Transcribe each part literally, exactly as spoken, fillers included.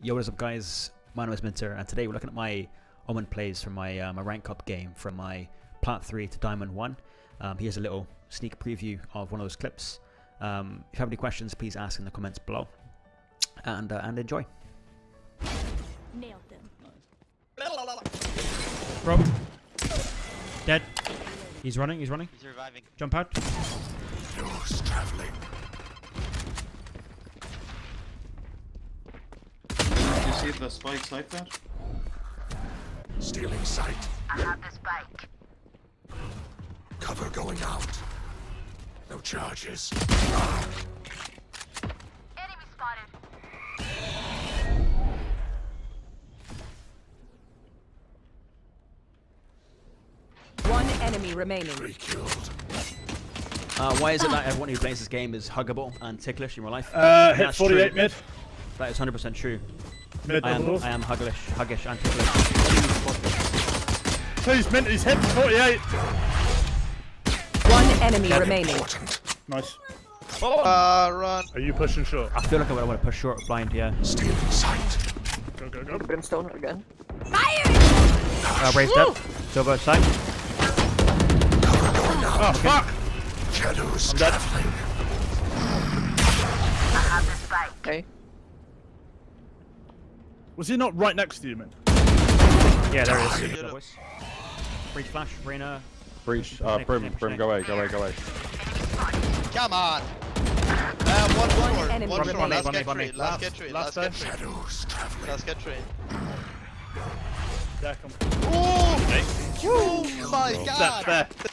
Yo, what is up, guys? My name is Minter, and today we're looking at my Omen plays from my uh, my rank up game from my plat three to diamond one. Um, here's a little sneak preview of one of those clips. Um, if you have any questions, please ask in the comments below, and uh, and enjoy. Nailed them. Rob, dead. He's running. He's running. He's reviving. Jump out. Who's traveling? See the spikes like that? Stealing sight. I have the spike. Cover going out. No charges. Ah. Enemy spotted. One enemy remaining. Three killed. Uh, why is it that everyone who plays this game is huggable and ticklish in real life? Uh, hit forty-eight mid. That is one hundred percent true. Mid, I, am, I am huggish, huggish, and ticklish. Please, Mint, he's hit forty-eight. One enemy That's remaining. Important. Nice. Oh. Uh, run. Are you pushing short? I feel like I want to push short blind, yeah. Stealing sight. Go, go, go. Brimstone again. Fire! Uh, raised Ooh. Up. Silver sight. Oh, okay. Fuck! Shadows traveling. I have the spike. Okay. Was he not right next to you, man? Yeah, there he is. Good voice. Breach flash, Reyna. Breach, uh, Brim, Brim, go away, go away, go away. Come on! Uh, one, one, one, enemy. one, one, one, let's get three, let's get three, let's get three. Let's get three. Yeah, come on. Oh! Oh my god! That's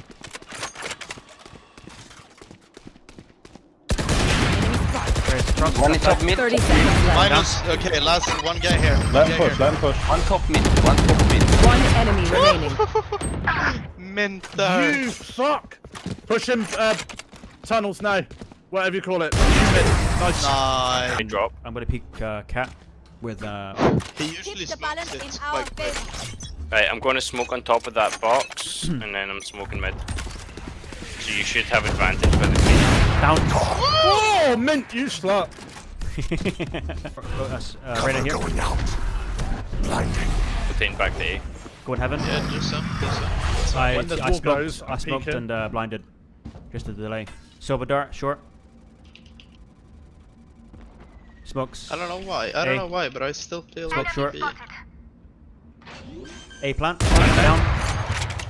One is top mid. thirty seconds left. Minus, okay, last one guy here. Let him push, let him push. One top mid, one top mid. One enemy remaining. Minter. You fuck! Push him, uh, tunnels now. Whatever you call it. Nice. Nice. Drop. I'm gonna peek uh, Cat with, uh... He usually smokes it quite quick. Right, I'm gonna smoke on top of that box, and then I'm smoking mid. So you should have advantage by the team. Down. Oh, oh, Mint, you slut. uh, Cover right here. Going out. Blinding. Retain back there. Go in heaven. Yeah, just some. Just some. So I, when the I, smoked, goes, I smoked and uh, blinded. Just a delay. Silver dart, short. Smokes. I don't know why. I don't a. know why, but I still feel like short. A plant. Right, down.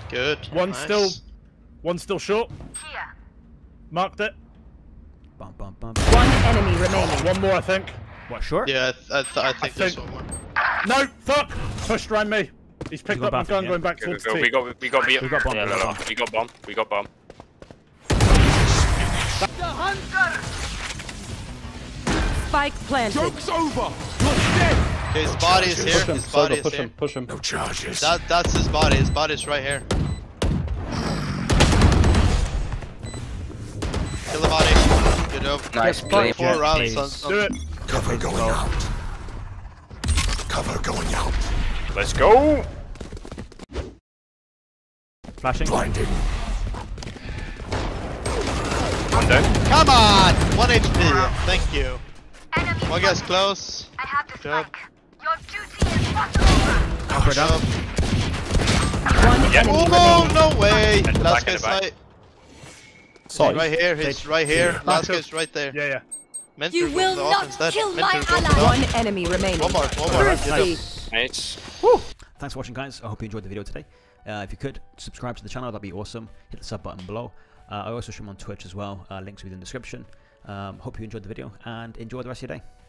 Good. One nice. still. One still short. Here. Marked it. Bum, bum, bum. One enemy remaining. One more, I think. What, short? Yeah, I, th I, th I think I there's think... one more. No, fuck! Pushed around me. He's picked up my gun, yeah. going back go, towards go, go. T. We got, we got, we, we got bomb. Yeah, no, no. We got bomb. We got bomb. The hunter. Spike planted. Joke's over. Okay, his body is here. His body is here. Push him. Push him. No charges. That, that's his body. His body's right here. Kill the body. Good job. Nice play. Four yeah, rounds. On, on. Do it. Cover going oh. out. Cover going out. Let's go. Flashing. Blinding. One down. Come on. One H P. Thank you. Enemy One guy's close. I have to spike. Your duty is not over. Cover it up. One yeah. Oh no! No way. Last guy's sight. Sorry. Right here, he's right here. Last guy's right there. Yeah, yeah. Mentor you will not kill my ally. One enemy remaining. One more, one more. Nice. Nice. Woo. Thanks for watching, guys. I hope you enjoyed the video today. Uh, if you could, subscribe to the channel. That'd be awesome. Hit the sub button below. Uh, I also stream on Twitch as well. Uh, links will be in the description. Um, hope you enjoyed the video and enjoy the rest of your day.